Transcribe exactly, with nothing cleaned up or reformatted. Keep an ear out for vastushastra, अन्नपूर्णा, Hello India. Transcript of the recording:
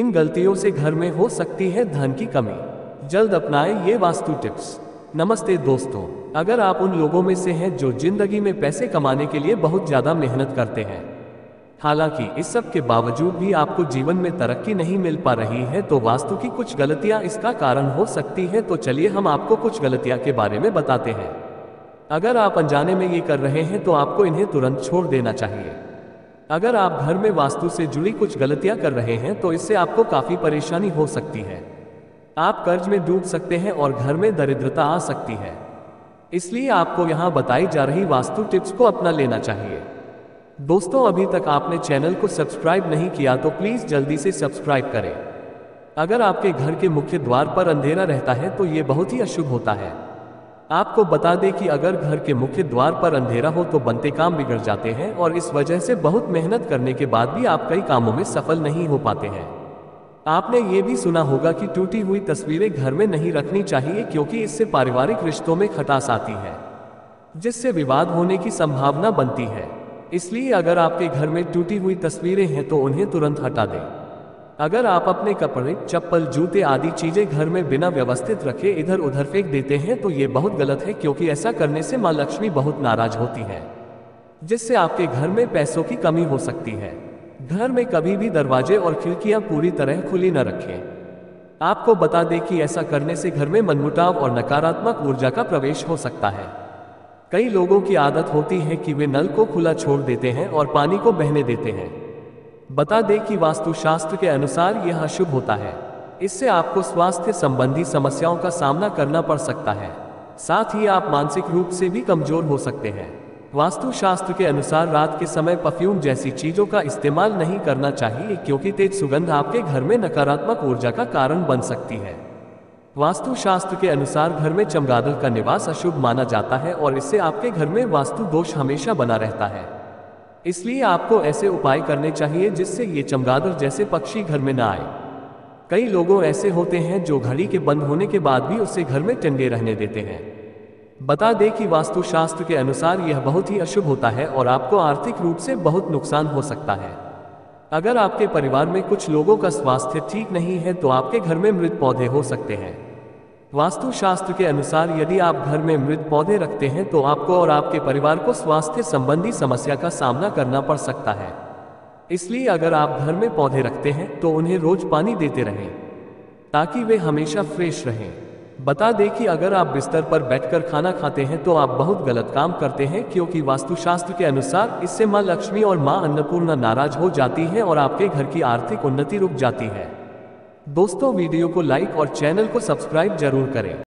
इन गलतियों से घर में हो सकती है धन की कमी। जल्द अपनाएं ये वास्तु टिप्स। नमस्ते दोस्तों, अगर आप उन लोगों में से हैं जो जिंदगी में पैसे कमाने के लिए बहुत ज़्यादा मेहनत करते हैं, हालांकि इस सब के बावजूद भी आपको जीवन में तरक्की नहीं मिल पा रही है, तो वास्तु की कुछ गलतियां इसका कारण हो सकती है। तो चलिए हम आपको कुछ गलतियां के बारे में बताते हैं। अगर आप अनजाने में ये कर रहे हैं तो आपको इन्हें तुरंत छोड़ देना चाहिए। अगर आप घर में वास्तु से जुड़ी कुछ गलतियां कर रहे हैं तो इससे आपको काफ़ी परेशानी हो सकती है। आप कर्ज में डूब सकते हैं और घर में दरिद्रता आ सकती है। इसलिए आपको यहाँ बताई जा रही वास्तु टिप्स को अपना लेना चाहिए। दोस्तों, अभी तक आपने चैनल को सब्सक्राइब नहीं किया तो प्लीज़ जल्दी से सब्सक्राइब करें। अगर आपके घर के मुख्य द्वार पर अंधेरा रहता है तो ये बहुत ही अशुभ होता है। आपको बता दें कि अगर घर के मुख्य द्वार पर अंधेरा हो तो बनते काम बिगड़ जाते हैं और इस वजह से बहुत मेहनत करने के बाद भी आप कई कामों में सफल नहीं हो पाते हैं। आपने ये भी सुना होगा कि टूटी हुई तस्वीरें घर में नहीं रखनी चाहिए क्योंकि इससे पारिवारिक रिश्तों में खटास आती है, जिससे विवाद होने की संभावना बनती है। इसलिए अगर आपके घर में टूटी हुई तस्वीरें हैं तो उन्हें तुरंत हटा दें। अगर आप अपने कपड़े, चप्पल, जूते आदि चीज़ें घर में बिना व्यवस्थित रखे इधर उधर फेंक देते हैं तो ये बहुत गलत है, क्योंकि ऐसा करने से माँ लक्ष्मी बहुत नाराज होती है, जिससे आपके घर में पैसों की कमी हो सकती है। घर में कभी भी दरवाजे और खिड़कियाँ पूरी तरह खुली न रखें। आपको बता दें कि ऐसा करने से घर में मनमुटाव और नकारात्मक ऊर्जा का प्रवेश हो सकता है। कई लोगों की आदत होती है कि वे नल को खुला छोड़ देते हैं और पानी को बहने देते हैं। बता दें कि वास्तुशास्त्र के अनुसार यह अशुभ होता है। इससे आपको स्वास्थ्य संबंधी समस्याओं का सामना करना पड़ सकता है, साथ ही आप मानसिक रूप से भी कमजोर हो सकते हैं। वास्तुशास्त्र के अनुसार रात के समय परफ्यूम जैसी चीज़ों का इस्तेमाल नहीं करना चाहिए, क्योंकि तेज सुगंध आपके घर में नकारात्मक ऊर्जा का कारण बन सकती है। वास्तुशास्त्र के अनुसार घर में चमगादड़ का निवास अशुभ माना जाता है और इससे आपके घर में वास्तु दोष हमेशा बना रहता है। इसलिए आपको ऐसे उपाय करने चाहिए जिससे ये चमगादड़ जैसे पक्षी घर में ना आए। कई लोग ऐसे होते हैं जो घड़ी के बंद होने के बाद भी उसे घर में टंगे रहने देते हैं। बता दें कि वास्तुशास्त्र के अनुसार यह बहुत ही अशुभ होता है और आपको आर्थिक रूप से बहुत नुकसान हो सकता है। अगर आपके परिवार में कुछ लोगों का स्वास्थ्य ठीक नहीं है तो आपके घर में मृत पौधे हो सकते हैं। वास्तुशास्त्र के अनुसार यदि आप घर में मृत पौधे रखते हैं तो आपको और आपके परिवार को स्वास्थ्य संबंधी समस्या का सामना करना पड़ सकता है। इसलिए अगर आप घर में पौधे रखते हैं तो उन्हें रोज पानी देते रहें, ताकि वे हमेशा फ्रेश रहें। बता दें कि अगर आप बिस्तर पर बैठकर खाना खाते हैं तो आप बहुत गलत काम करते हैं, क्योंकि वास्तुशास्त्र के अनुसार इससे माँ लक्ष्मी और माँ अन्नपूर्णा नाराज हो जाती हैं और आपके घर की आर्थिक उन्नति रुक जाती है। दोस्तों, वीडियो को लाइक और चैनल को सब्सक्राइब जरूर करें।